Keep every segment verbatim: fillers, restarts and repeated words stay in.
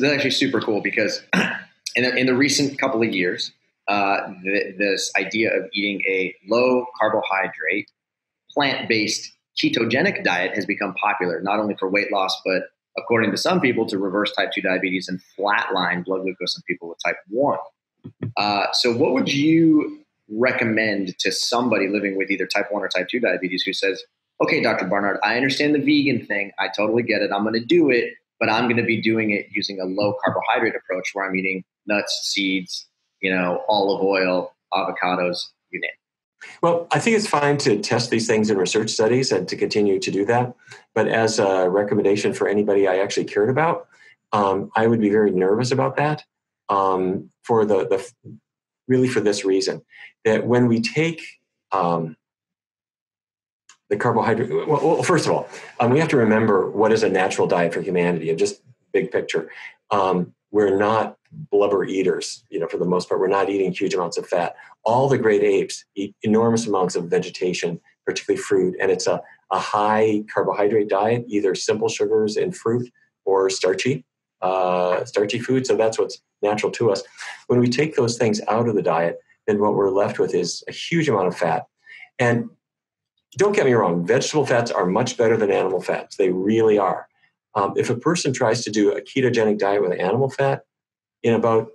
So that's actually super cool because in the, in the recent couple of years, uh, th- this idea of eating a low carbohydrate, plant-based ketogenic diet has become popular, not only for weight loss, but according to some people, to reverse type two diabetes and flatline blood glucose in people with type one. Uh, so what would you recommend to somebody living with either type one or type two diabetes who says, okay, Doctor Barnard, I understand the vegan thing. I totally get it. I'm going to do it, but I'm going to be doing it using a low carbohydrate approach where I'm eating nuts, seeds, you know, olive oil, avocados, you name it. Well, I think it's fine to test these things in research studies and to continue to do that. But as a recommendation for anybody I actually cared about, um, I would be very nervous about that. Um, for the, the really for this reason, that when we take um, the carbohydrate, well, well first of all, um, we have to remember what is a natural diet for humanity, and just big picture, um, we're not blubber eaters, you know, for the most part. We're not eating huge amounts of fat. All the great apes eat enormous amounts of vegetation, particularly fruit, and it's a, a high carbohydrate diet, either simple sugars and fruit or starchy. Uh, starchy food. So that's what's natural to us. When we take those things out of the diet, then what we're left with is a huge amount of fat. And don't get me wrong, vegetable fats are much better than animal fats. They really are. Um, if a person tries to do a ketogenic diet with animal fat, in about,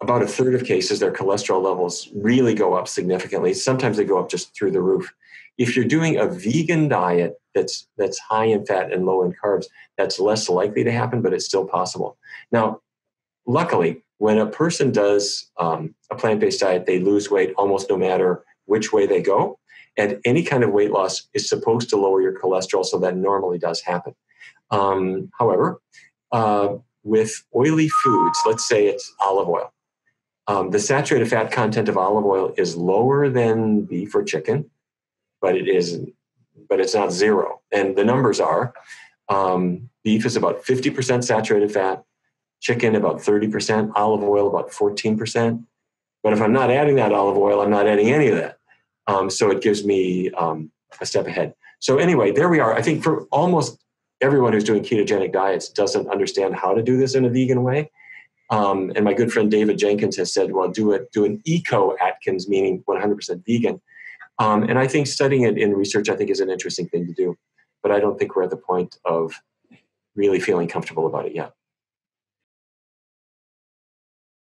about a third of cases, their cholesterol levels really go up significantly. Sometimes they go up just through the roof. If you're doing a vegan diet that's that's high in fat and low in carbs, that's less likely to happen, but it's still possible. Now, luckily, when a person does um, a plant-based diet, they lose weight almost no matter which way they go. And any kind of weight loss is supposed to lower your cholesterol, so that normally does happen. Um, however, uh, with oily foods, let's say it's olive oil. Um, the saturated fat content of olive oil is lower than beef or chicken, but it is, but it's not zero. And the numbers are, um, beef is about fifty percent saturated fat, chicken about thirty percent, olive oil about fourteen percent. But if I'm not adding that olive oil, I'm not adding any of that. Um, so it gives me um, a step ahead. So anyway, there we are. I think for almost everyone who's doing ketogenic diets doesn't understand how to do this in a vegan way. Um, and my good friend David Jenkins has said, well, do it, do an eco-Atkins, meaning one hundred percent vegan. Um, and I think studying it in research, I think, is an interesting thing to do. But I don't think we're at the point of really feeling comfortable about it yet.